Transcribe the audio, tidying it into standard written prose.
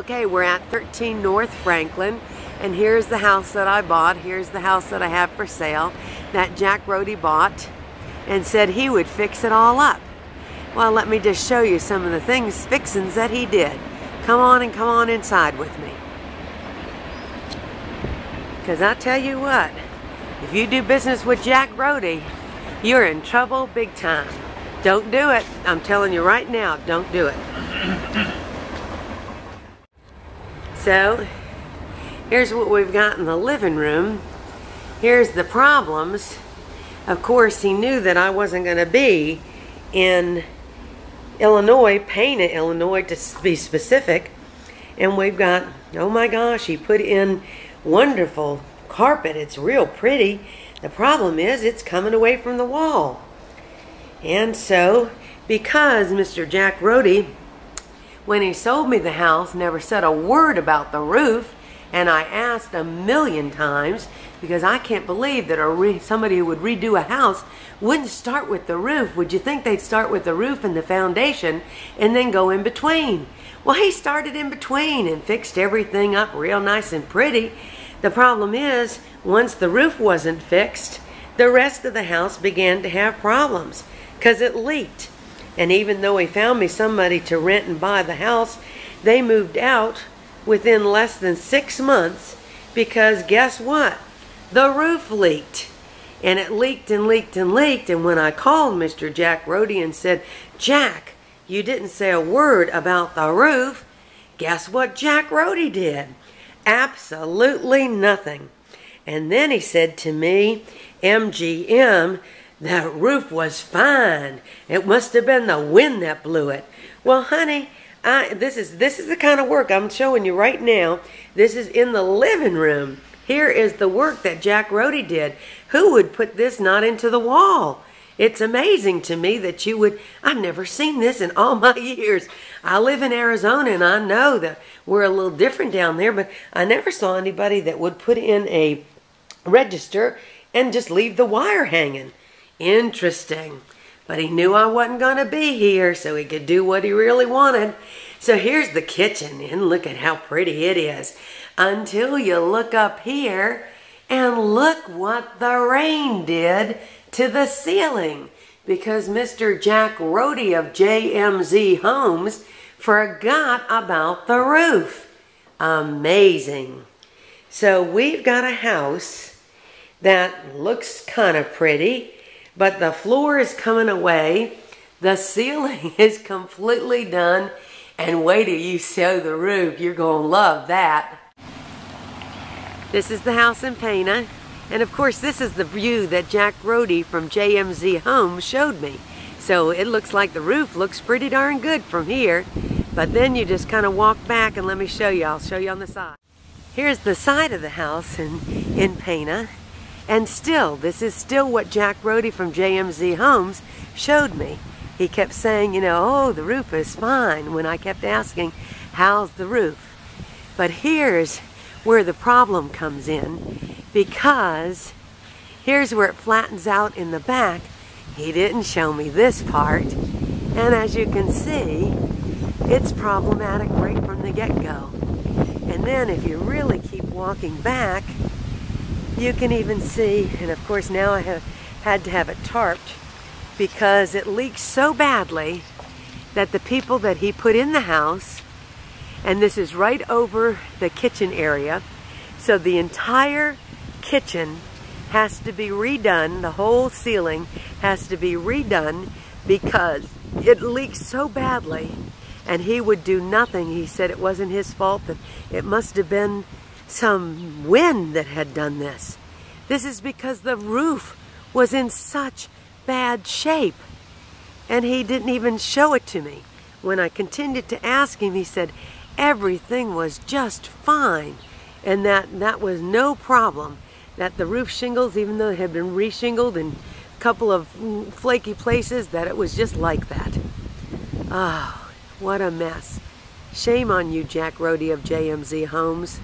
Okay, we're at 13 North Franklin, and here's the house that I bought. Here's the house that I have for sale that Jack Roddy bought and said he would fix it all up. Well, let me just show you some of the things, fixings that he did. Come on inside with me. Because I tell you what, if you do business with Jack Roddy, you're in trouble big time. Don't do it. I'm telling you right now, don't do it. So, here's what we've got in the living room. Here's the problems. Of course, he knew that I wasn't going to be in Illinois, Payne, Illinois to be specific. And we've got, oh my gosh, he put in wonderful carpet. It's real pretty. The problem is it's coming away from the wall. And so, because Mr. Jack Roddy, when he sold me the house, never said a word about the roof, and I asked a million times, because I can't believe that somebody who would redo a house wouldn't start with the roof. Would you think they'd start with the roof and the foundation and then go in between? Well, he started in between and fixed everything up real nice and pretty. The problem is, once the roof wasn't fixed, the rest of the house began to have problems because it leaked. And even though he found me somebody to rent and buy the house, they moved out within less than 6 months because guess what? The roof leaked. And it leaked and leaked and leaked. And when I called Mr. Jack Roddy and said, Jack, you didn't say a word about the roof. Guess what Jack Roddy did? Absolutely nothing. And then he said to me, MGM, that roof was fine. It must have been the wind that blew it. Well, honey, this is the kind of work I'm showing you right now. This is in the living room. Here is the work that Jack Roddy did. Who would put this knot into the wall? It's amazing to me that you would. I've never seen this in all my years. I live in Arizona, and I know that we're a little different down there, but I never saw anybody that would put in a register and just leave the wire hanging. Interesting. But he knew I wasn't going to be here, so he could do what he really wanted. So here's the kitchen, and look at how pretty it is. Until you look up here, and look what the rain did to the ceiling. Because Mr. Jack Roddy of JMZ Homes forgot about the roof. Amazing. So we've got a house that looks kind of pretty, but the floor is coming away, the ceiling is completely done, and wait till you show the roof. You're going to love that. This is the house in Payne, and of course this is the view that Jack Roddy from JMZ Homes showed me. So it looks like the roof looks pretty darn good from here, but then you just kind of walk back and let me show you. I'll show you on the side. Here's the side of the house in Payne. And still, this is still what Jack Roddy from JMZ Homes showed me. He kept saying, you know, oh, the roof is fine, when I kept asking, how's the roof? But here's where the problem comes in, because here's where it flattens out in the back. He didn't show me this part. And as you can see, it's problematic right from the get-go. And then if you really keep walking back, you can even see, and of course now I have had to have it tarped because it leaks so badly that the people that he put in the house, and this is right over the kitchen area, so the entire kitchen has to be redone, the whole ceiling has to be redone because it leaks so badly, and he would do nothing. He said it wasn't his fault, but it must have been some wind that had done this. This is because the roof was in such bad shape, and he didn't even show it to me. When I continued to ask him, he said everything was just fine, and that was no problem, that the roof shingles, even though it had been reshingled in a couple of flaky places, that it was just like that. Oh, what a mess. Shame on you, Jack Roddy of JMZ Homes.